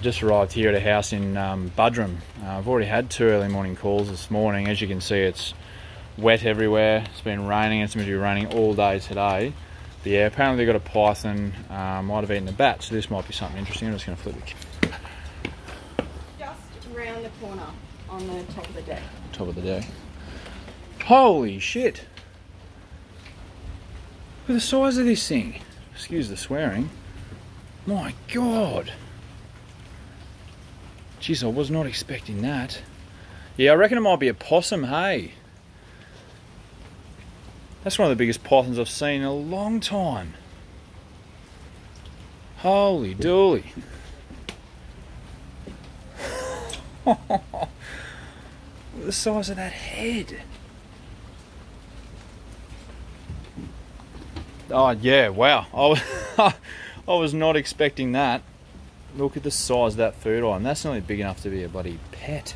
Just arrived here at a house in Buderim. I've already had 2 early morning calls this morning. As you can see, it's wet everywhere. It's been raining. It's going to be raining all day today. But yeah, apparently they've got a python. Might have eaten a bat, so this might be something interesting. I'm just going to flip it. Just round the corner on the top of the deck. Top of the deck. Holy shit! Look at the size of this thing. Excuse the swearing. My God! Jeez, I was not expecting that. Yeah, I reckon it might be a possum, hey? That's one of the biggest pythons I've seen in a long time. Holy dooly. Look at the size of that head. Oh yeah, wow. I was not expecting that. Look at the size of that food item. That's not big enough to be a bloody pet.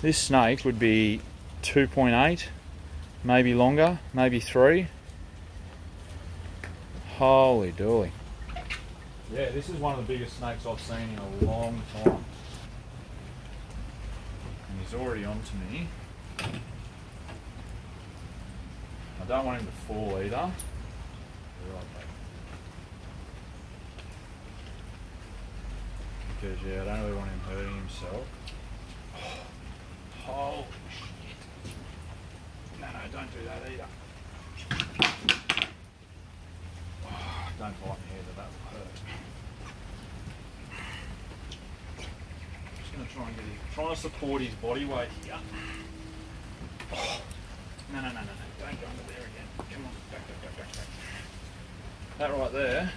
This snake would be 2.8, maybe longer, maybe 3. Holy dooly. Yeah, this is one of the biggest snakes I've seen in a long time. And he's already on to me. I don't want him to fall either. Right. Because, yeah, I don't really want him hurting himself. Oh, holy shit. No, don't do that either. Oh, don't bite me either, that will hurt. I'm just going to try and get him. Trying to support his body weight here. Oh, no, don't go under there again. Come on, back. That right there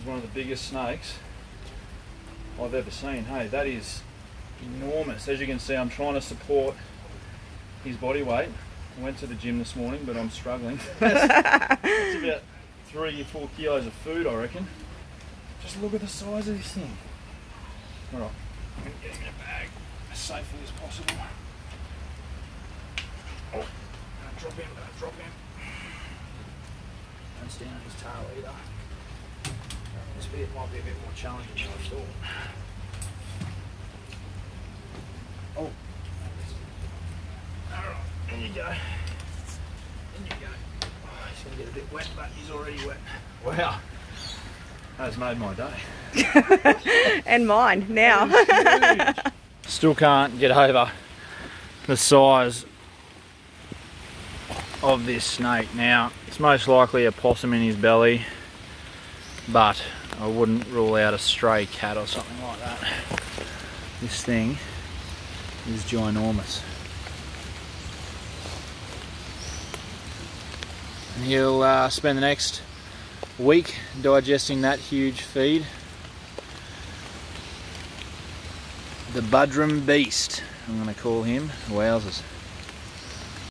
is one of the biggest snakes I've ever seen. Hey, that is enormous. As you can see, I'm trying to support his body weight. I went to the gym this morning, but I'm struggling. That's about 3 or 4 kilos of food, I reckon. Just look at the size of this thing. All right, I'm going to get him in a bag as safely as possible. Oh, I'm going to drop him. Don't stand on his tail either. This bit might be a bit more challenging than I thought. Oh, alright, in you go. Oh, he's going to get a bit wet, but he's already wet. Wow, that's made my day. And mine, now. Still can't get over the size of this snake. Now, it's most likely a possum in his belly, but I wouldn't rule out a stray cat or something like that. This thing is ginormous. And he'll spend the next week digesting that huge feed. The Buderim Beast, I'm going to call him. Wowzers.